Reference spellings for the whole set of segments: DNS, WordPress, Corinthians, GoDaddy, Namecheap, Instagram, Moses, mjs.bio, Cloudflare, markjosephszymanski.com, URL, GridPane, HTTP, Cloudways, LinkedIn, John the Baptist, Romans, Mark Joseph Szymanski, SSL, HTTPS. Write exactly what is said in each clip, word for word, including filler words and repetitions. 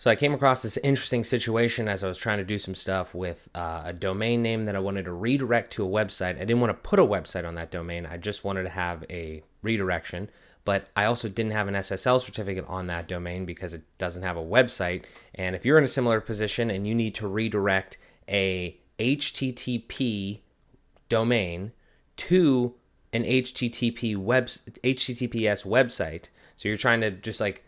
So I came across this interesting situation as I was trying to do some stuff with uh, a domain name that I wanted to redirect to a website. I didn't want to put a website on that domain. I just wanted to have a redirection, but I also didn't have an S S L certificate on that domain because it doesn't have a website. And if you're in a similar position and you need to redirect a H T T P domain to an H T T P web, H T T P S website, so you're trying to just like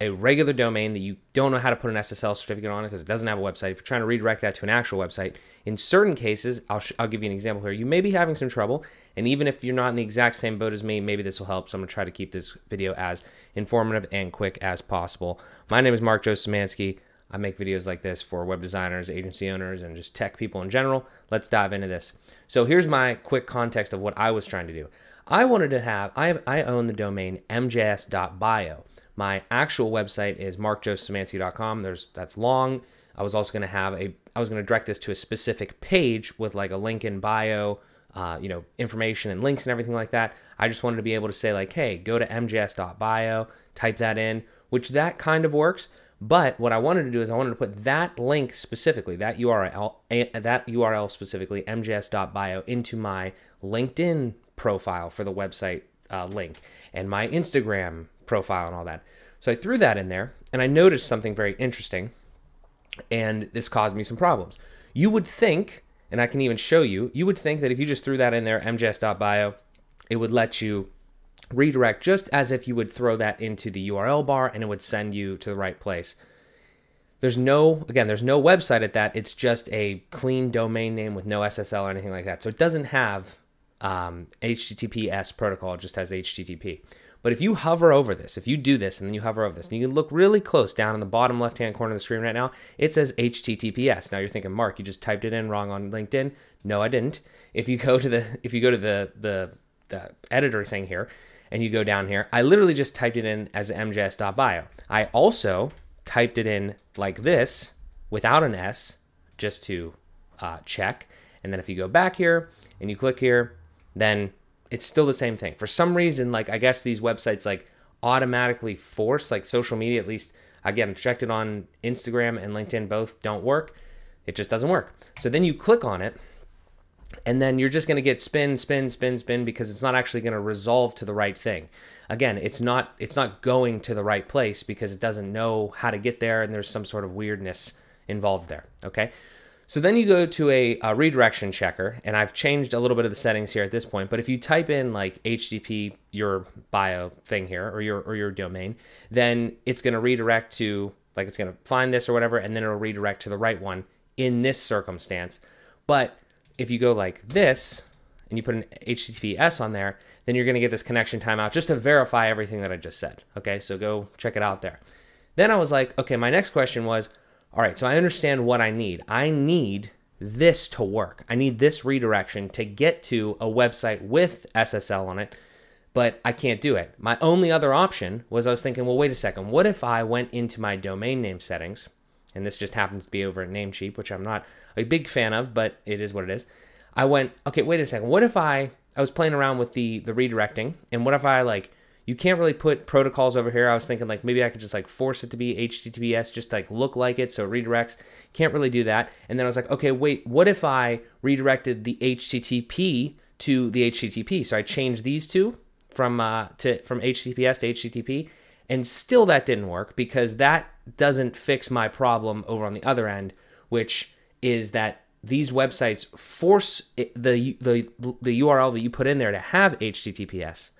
a regular domain that you don't know how to put an S S L certificate on it because it doesn't have a website. If you're trying to redirect that to an actual website, in certain cases, I'll, sh I'll give you an example here. You may be having some trouble, and even if you're not in the exact same boat as me, maybe this will help. So I'm going to try to keep this video as informative and quick as possible. My name is Mark Joseph Szymanski. I make videos like this for web designers, agency owners, and just tech people in general. Let's dive into this. So here's my quick context of what I was trying to do. I wanted to have, I, have, I own the domain m j s dot bio. My actual website is mark joseph szymanski dot com. There's that's long. I was also going to have a I was going to direct this to a specific page with like a link in bio, uh, you know, information and links and everything like that. I just wanted to be able to say like, hey, go to m j s dot bio, type that in, which that kind of works. But what I wanted to do is I wanted to put that link specifically, that U R L, that U R L specifically, m j s dot bio, into my LinkedIn profile for the website uh, link and my Instagram profile and all that. So I threw that in there and I noticed something very interesting, and this caused me some problems. You would think, and I can even show you, you would think that if you just threw that in there, m j s dot bio, it would let you redirect just as if you would throw that into the U R L bar and it would send you to the right place. There's no, again, there's no website at that. It's just a clean domain name with no S S L or anything like that. So it doesn't have um, H T T P S protocol, it just has H T T P. But if you hover over this, if you do this and then you hover over this, and you can look really close down in the bottom left-hand corner of the screen right now, it says H T T P S. Now you're thinking, Mark, you just typed it in wrong on LinkedIn. No, I didn't. If you go to the if you go to the the, the editor thing here, and you go down here, I literally just typed it in as m j s dot bio. I also typed it in like this without an S, just to uh, check. And then if you go back here and you click here, then it's still the same thing. For some reason, like I guess these websites like automatically force, like social media, at least, again, checked it on Instagram and LinkedIn, both don't work. It just doesn't work. So then you click on it and then you're just going to get spin, spin, spin, spin, because it's not actually going to resolve to the right thing. Again, it's not, it's not going to the right place because it doesn't know how to get there. And there's some sort of weirdness involved there. Okay. So then you go to a, a redirection checker, and I've changed a little bit of the settings here at this point, but if you type in like H T T P, your bio thing here, or your, or your domain, then it's going to redirect to, like it's going to find this or whatever, and then it'll redirect to the right one in this circumstance. But if you go like this, and you put an H T T P S on there, then you're going to get this connection timeout just to verify everything that I just said. Okay, so go check it out there. Then I was like, okay, my next question was, all right, so I understand what I need. I need this to work. I need this redirection to get to a website with S S L on it, but I can't do it. My only other option was I was thinking, well, wait a second. What if I went into my domain name settings, and this just happens to be over at Namecheap, which I'm not a big fan of, but it is what it is. I went, okay, wait a second. What if I, I was playing around with the, the redirecting, and what if I like, you can't really put protocols over here. I was thinking like maybe I could just like force it to be H T T P S, just like look like it, so it redirects. Can't really do that. And then I was like, okay, wait, what if I redirected the H T T P to the H T T P? So I changed these two from uh, to from H T T P S to H T T P, and still that didn't work because that doesn't fix my problem over on the other end, which is that these websites force it, the the the U R L that you put in there to have H T T P S.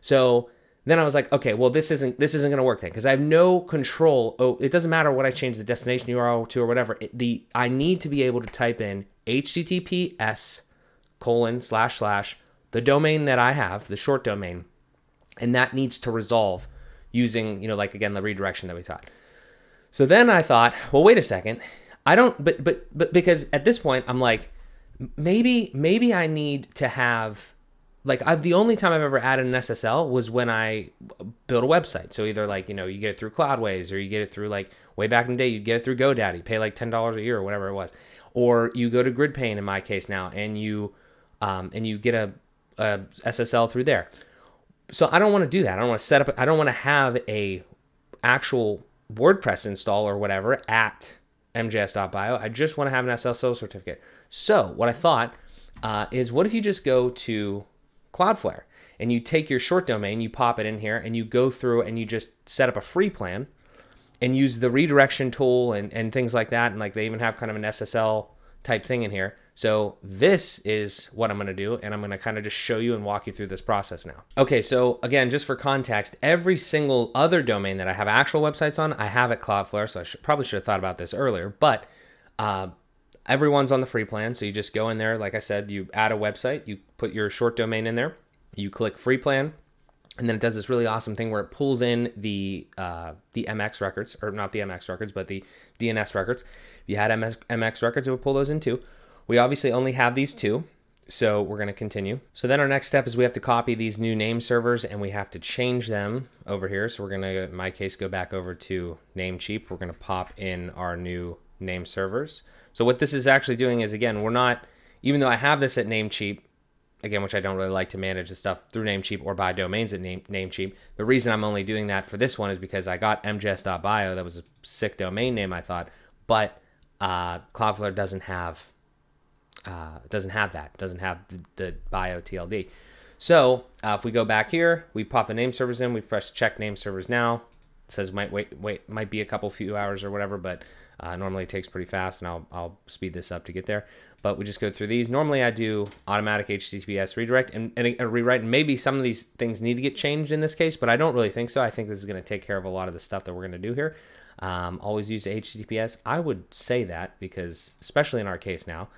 So then I was like, okay, well, this isn't this isn't going to work then because I have no control. Oh, it doesn't matter what I change the destination U R L to or whatever. It, the I need to be able to type in H T T P S colon slash slash the domain that I have, the short domain, and that needs to resolve using, you know, like again the redirection that we thought. So then I thought, well, wait a second, I don't, but but but because at this point I'm like, maybe maybe I need to have. Like I've the only time I've ever added an S S L was when I built a website. So either like, you know, you get it through Cloudways or you get it through like way back in the day, you'd get it through GoDaddy, pay like ten dollars a year or whatever it was. Or you go to GridPane in my case now and you, um, and you get a, a S S L through there. So I don't want to do that. I don't want to set up, I don't want to have a actual WordPress install or whatever at m j s dot bio. I just want to have an S S L certificate. So what I thought uh, is, what if you just go to Cloudflare and you take your short domain, you pop it in here, and you go through and you just set up a free plan and use the redirection tool and, and things like that. And like they even have kind of an S S L type thing in here. So this is what I'm going to do, and I'm going to kind of just show you and walk you through this process now. Okay, so again, just for context, every single other domain that I have actual websites on, I have at Cloudflare, so I should, probably should have thought about this earlier, but uh, everyone's on the free plan, so you just go in there, like I said, you add a website, you put your short domain in there, you click free plan, and then it does this really awesome thing where it pulls in the uh, the M X records, or not the M X records, but the D N S records. If you had M X records, it would pull those in too. We obviously only have these two, so we're going to continue. So then our next step is we have to copy these new name servers and we have to change them over here. So we're going to, in my case, go back over to Namecheap. We're going to pop in our new name servers. So what this is actually doing is, again, we're not, even though I have this at Namecheap, again, which I don't really like to manage the stuff through Namecheap or buy domains at Name, Namecheap. The reason I'm only doing that for this one is because I got m j s dot bio. That was a sick domain name, I thought, but uh, Cloudflare doesn't have uh, doesn't have that, doesn't have the, the bio T L D. So uh, if we go back here, we pop the name servers in, we press check name servers now. It says might wait, wait, might be a couple few hours or whatever, but uh, normally it takes pretty fast, and I'll, I'll speed this up to get there. But we just go through these. Normally I do automatic H T T P S redirect and, and a rewrite, and maybe some of these things need to get changed in this case, but I don't really think so. I think this is going to take care of a lot of the stuff that we're going to do here. Um, always use H T T P S. I would say that because, especially in our case now,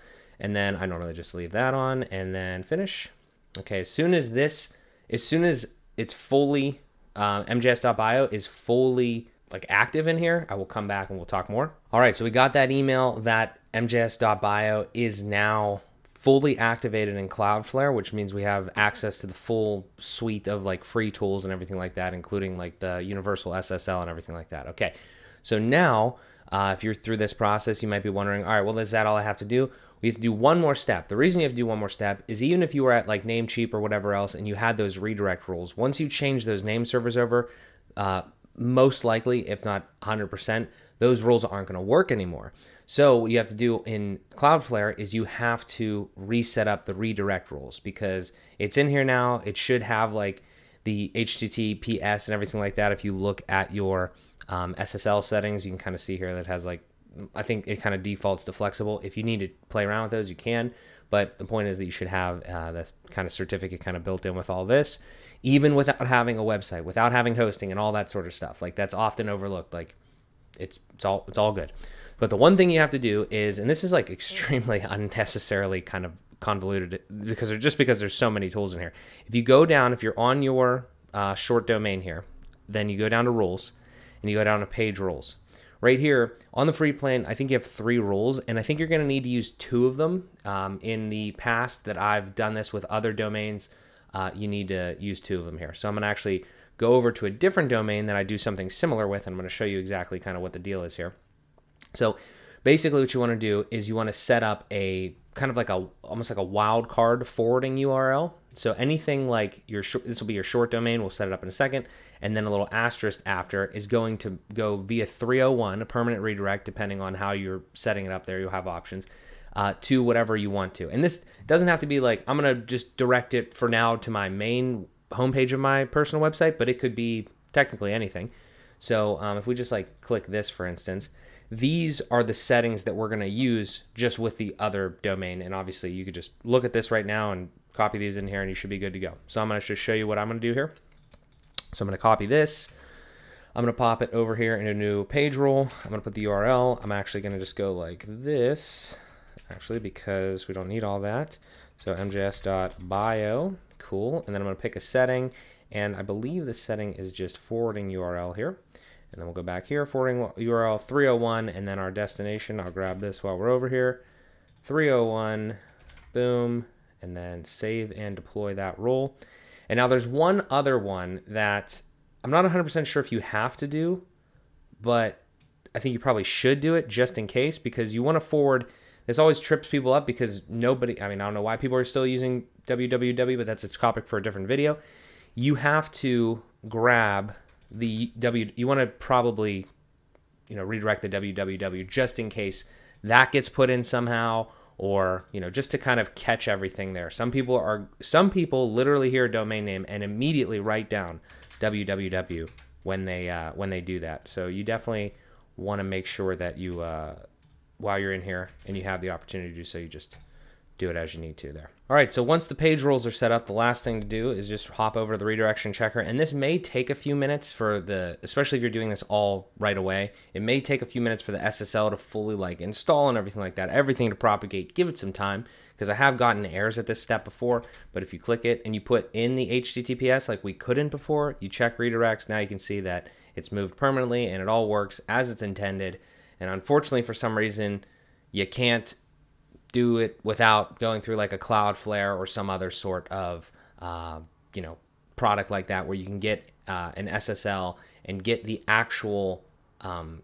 and then I normally just leave that on and then finish. Okay, as soon as this, as soon as it's fully, uh, m j s dot bio is fully like active in here, I will come back and we'll talk more. All right, so we got that email that m j s dot bio is now fully activated in Cloudflare, which means we have access to the full suite of like free tools and everything like that, including like the universal S S L and everything like that. Okay, so now uh, if you're through this process, you might be wondering, all right, well, is that all I have to do? We have to do one more step. The reason you have to do one more step is even if you were at like Namecheap or whatever else and you had those redirect rules, once you change those name servers over, uh, most likely, if not one hundred percent, those rules aren't going to work anymore. So what you have to do in Cloudflare is you have to reset up the redirect rules, because it's in here now. It should have like the H T T P S and everything like that. If you look at your um, S S L settings, you can kind of see here that has like, I think it kind of defaults to flexible. If you need to play around with those, you can. But the point is that you should have uh, this kind of certificate kind of built in with all this, even without having a website, without having hosting and all that sort of stuff. Like that's often overlooked. Like it's, it's all, it's all good. But the one thing you have to do is, and this is like extremely unnecessarily kind of convoluted because they're just because there's so many tools in here. If you go down, if you're on your uh, short domain here, then you go down to rules and you go down to page rules. Right here on the free plan, I think you have three rules, and I think you're going to need to use two of them. Um, in the past that I've done this with other domains, uh, you need to use two of them here. So I'm going to actually go over to a different domain that I do something similar with, and I'm going to show you exactly kind of what the deal is here. So basically what you want to do is you want to set up a kind of like a, almost like a wildcard forwarding U R L. So anything like your, this will be your short domain, we'll set it up in a second, and then a little asterisk after is going to go via three oh one, a permanent redirect, depending on how you're setting it up there, you'll have options, uh, to whatever you want to. And this doesn't have to be like, I'm going to just direct it for now to my main homepage of my personal website, but it could be technically anything. So um, if we just like click this, for instance, these are the settings that we're going to use just with the other domain. And obviously you could just look at this right now and copy these in here and you should be good to go. So I'm going to just show you what I'm going to do here. So I'm going to copy this. I'm going to pop it over here in a new page rule. I'm going to put the U R L. I'm actually going to just go like this actually, because we don't need all that. So m j s dot bio, cool. And then I'm going to pick a setting, and I believe the setting is just forwarding U R L here. And then we'll go back here, forwarding U R L three oh one, and then our destination, I'll grab this while we're over here, three oh one, boom, and then save and deploy that rule. And now there's one other one that I'm not one hundred percent sure if you have to do, but I think you probably should do it just in case, because you want to forward, this always trips people up because nobody, I mean, I don't know why people are still using w w w, but that's a topic for a different video. You have to grab the W, you want to probably you know, redirect the www just in case that gets put in somehow, or, you know, just to kind of catch everything there. Some people are, some people literally hear a domain name and immediately write down www when they, uh, when they do that. So you definitely want to make sure that you, uh, while you're in here and you have the opportunity to do so, you just do it as you need to there. All right, so once the page rules are set up, the last thing to do is just hop over to the redirection checker. And this may take a few minutes for the, especially if you're doing this all right away, it may take a few minutes for the S S L to fully like install and everything like that, everything to propagate. Give it some time, because I have gotten errors at this step before. But if you click it and you put in the H T T P S like we couldn't before, you check redirects, now you can see that it's moved permanently and it all works as it's intended. And unfortunately, for some reason, you can't do it without going through like a Cloudflare or some other sort of, uh, you know, product like that, where you can get uh, an S S L and get the actual, um,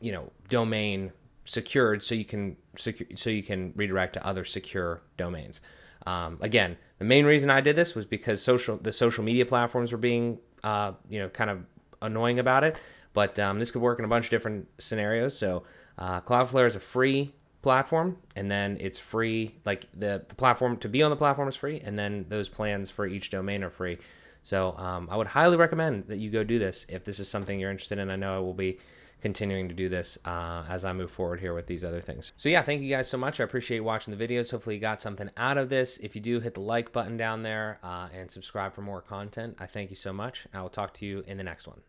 you know, domain secured, so you can secure, so you can redirect to other secure domains. Um, again, the main reason I did this was because social, the social media platforms were being, uh, you know, kind of annoying about it. But um, this could work in a bunch of different scenarios. So uh, Cloudflare is a free platform, and then it's free, like the, the platform to be on the platform is free, and then those plans for each domain are free. So um, I would highly recommend that you go do this if this is something you're interested in. I know I will be continuing to do this uh, as I move forward here with these other things. So yeah, thank you guys so much. I appreciate watching the videos. Hopefully you got something out of this. If you do, hit the like button down there uh, and subscribe for more content. I thank you so much. I will talk to you in the next one.